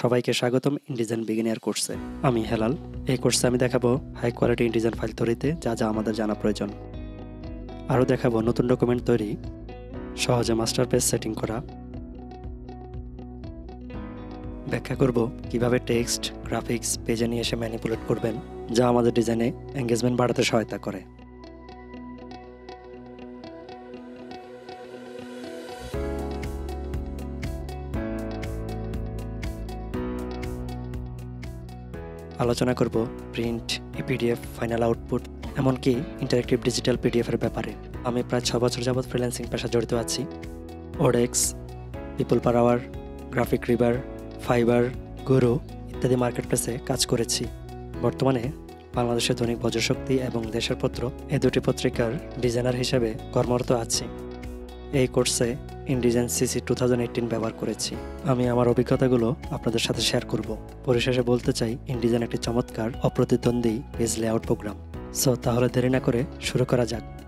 সবাইকে স্বাগতম InDesign beginner কোর্সে। আমি হেলাল। এই কোর্সে আমি দেখাবো হাই কোয়ালিটি ইনডিজাইন ফাইল তৈরিতে যা যা আমাদের জানা প্রয়োজন। আরও দেখাবো নতুন ডকুমেন্ট তৈরি, সহজে মাস্টার পেজ সেটিং করা, ব্যাখ্যা করব কিভাবে টেক্সট, গ্রাফিক্স পেজে নিয়ে এসে ম্যানিপুলেট করবেন, যা আমাদের ডিজাইনে এঙ্গেজমেন্ট বাড়াতে সহায়তা করে। আলোচনা করব প্রিন্ট, পিডিএফ, ফাইনাল আউটপুট, এমনকি ইন্টারেক্টিভ ডিজিটাল পিডিএফের ব্যাপারে। আমি প্রায় 6 বছর যাবৎ ফ্রিল্যান্সিং পেশা জড়িত আছি। ওডেক্স, people per hour, graphic river, Fiverr, Guru ইত্যাদি মার্কেট প্লেসে কাজ করেছি। বর্তমানে বাংলাদেশের দৈনিক বজ্রশক্তি এবং দেশের পত্র এই দুটি পত্রিকার ডিজাইনার হিসেবে কর্মরত আছি। এই কোর্সে ইনডিজাইন সিসি 2018 ব্যবহার করেছি। আমি আমার অভিজ্ঞতাগুলো আপনাদের সাথে শেয়ার করব। পরিশেষে বলতে চাই, ইনডিজাইন একটি চমৎকার, অপ্রতিদ্বন্দ্বী পেজ লেআউট প্রোগ্রাম। সো তাহলে দেরি না করে শুরু করা যাক।